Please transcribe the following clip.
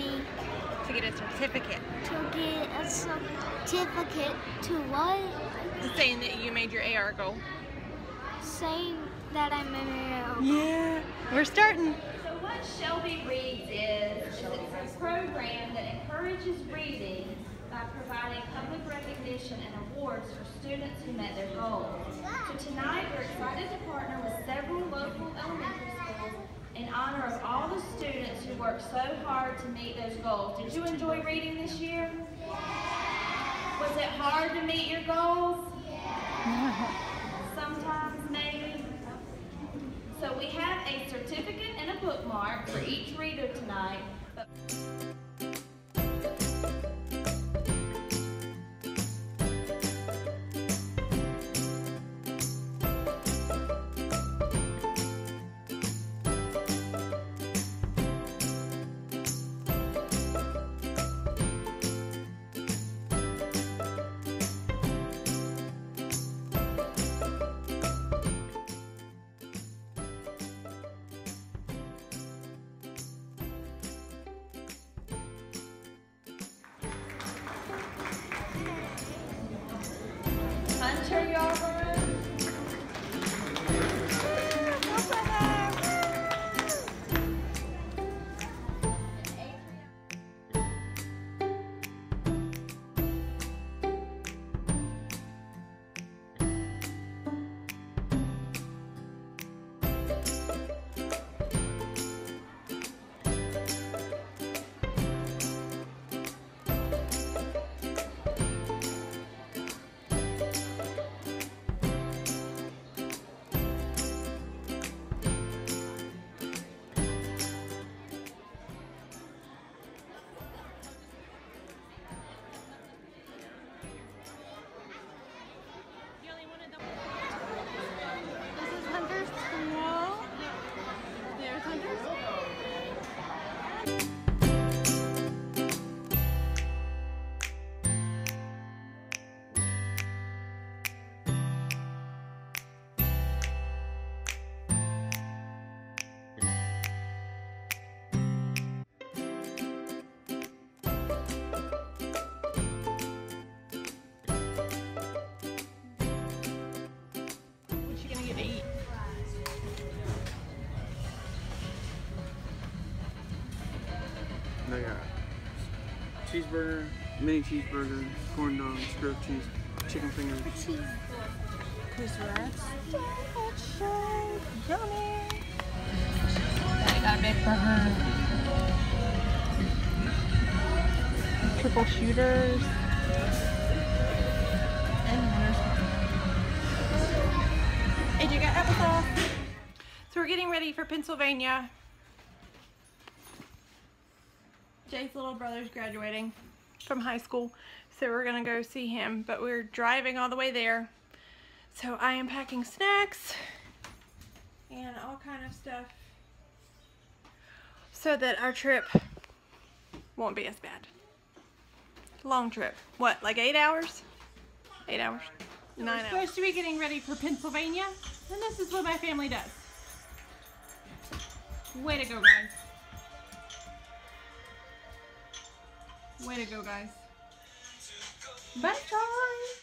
money. To get a certificate. To get a certificate to what? To saying that you made your AR goal. Saying that I made my AR goal. Yeah, we're starting. So what Shelby Reads is it's a program that encourages reading by providing public recognition and awards for students who met their goals. So tonight we're excited to partner with several local elementary schools in honor of all the students who worked so hard to meet those goals. Did you enjoy reading this year? Yeah. Was it hard to meet your goals? Yeah. Sometimes, maybe. So we have a certificate and a bookmark for each reader tonight. Turn you all over. I got cheeseburger, mini cheeseburger, corn dogs, grilled cheese, chicken fingers, crispy wraps, yummy. I got a big burger, triple shooters, and you got applesauce. So we're getting ready for Pennsylvania. Jay's little brother's graduating from high school, so we're gonna go see him, but we're driving all the way there. So I am packing snacks and all kind of stuff so that our trip won't be as bad. Long trip. What, like 8 hours? 8 hours? 9 hours. We're supposed to be getting ready for Pennsylvania, and this is what my family does. Way to go, guys. Way to go, guys. Bye, guys.